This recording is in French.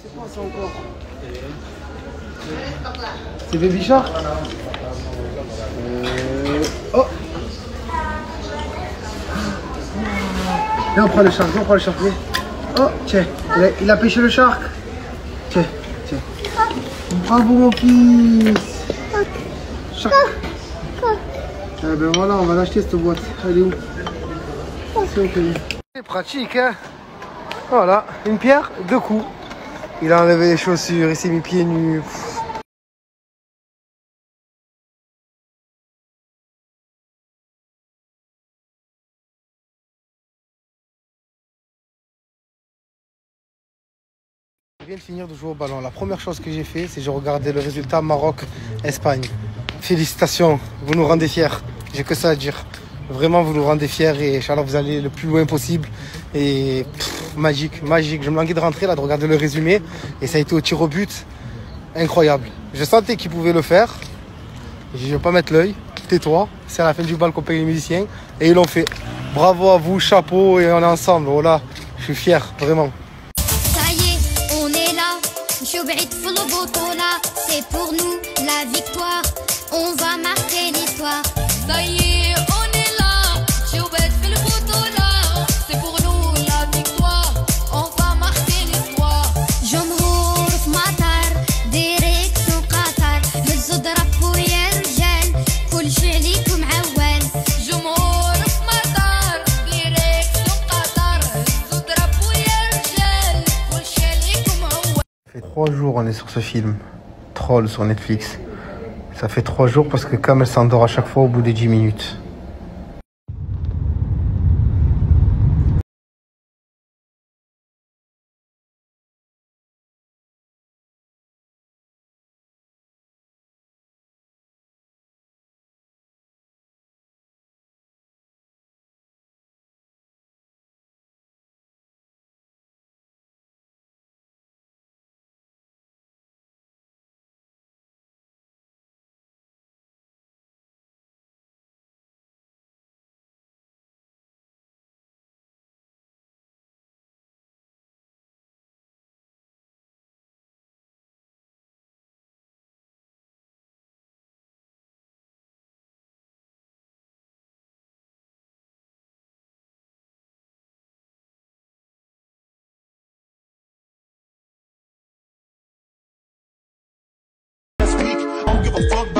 C'est quoi ça encore? C'est Baby Shark. Oh, là on prend le shark, Oh, tiens, il a pêché le shark. Tiens, tiens. Bravo mon fils. Shark. Eh ben voilà, on va l'acheter cette boîte. Elle est où? C'est ok. C'est pratique, hein. Voilà, une pierre, deux coups. Il a enlevé les chaussures, il s'est mis pieds nus. Je viens de finir de jouer au ballon. La première chose que j'ai fait, c'est que j'ai regardé le résultat Maroc-Espagne. Félicitations, vous nous rendez fiers. J'ai que ça à dire. Vraiment, vous nous rendez fiers et Inch'Allah, vous allez le plus loin possible. Et pff, magique, magique. Je me languis de rentrer là, de regarder le résumé. Et ça a été au tir au but. Incroyable. Je sentais qu'ils pouvaient le faire. Je ne vais pas mettre l'œil. Tais-toi. C'est à la fin du bal qu'on paye les musiciens. Et ils l'ont fait. Bravo à vous, chapeau. Et on est ensemble. Voilà, je suis fier, vraiment. Ça y est, on est là. C'est pour nous la victoire. On va marquer l'histoire. Ça y est. Ça fait 3 jours on est sur ce film, Troll sur Netflix. Ça fait 3 jours parce que Cam elle s'endort à chaque fois au bout des 10 minutes. Fuck.